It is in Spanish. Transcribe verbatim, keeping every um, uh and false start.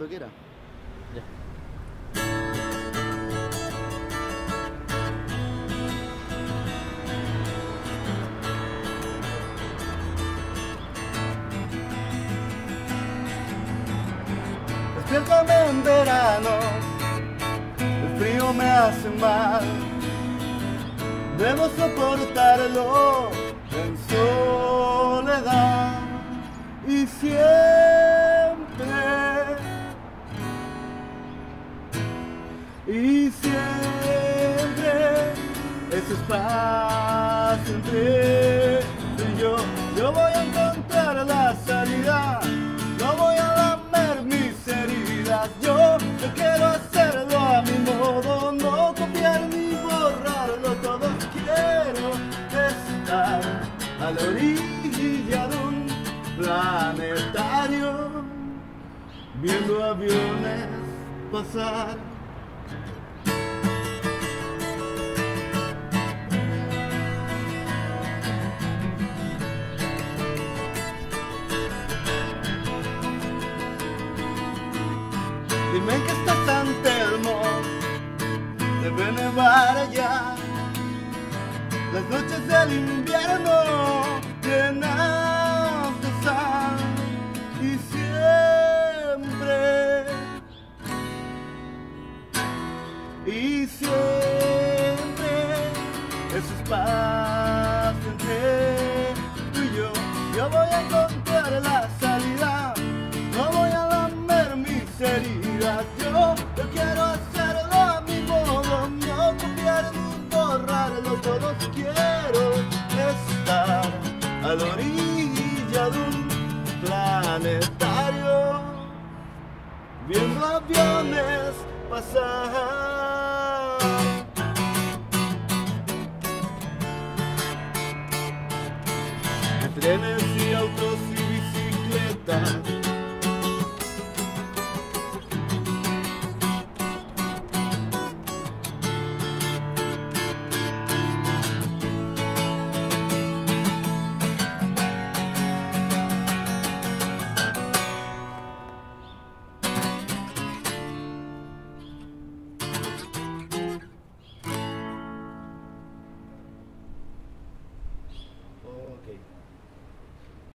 cuando quiera. Ya. Despiértame en verano, el frío me hace mal. Debo soportarlo en soledad y siempre, y siempre ese espacio entre tú y yo. Yo voy a encontrar la salida, no voy a lamer mis heridas. Yo, yo quiero hacerlo a mi modo, no copiar ni borrarlo todo. Quiero estar a la orilla de un planetario, viendo aviones pasar. Dime que está San Telmo, debe nevar allá. Las noches del invierno llenas de sal y siempre, y siempre ese espacio entre tú y yo. Yo voy a encontrar la salida, no voy a lamer mis heridas. Yo, yo quiero hacerlo a mi modo, no copiar ni borrarlo todo. Quiero estar a la orilla de un planetario, viendo aviones pasar. Trenes y autos y bicicletas,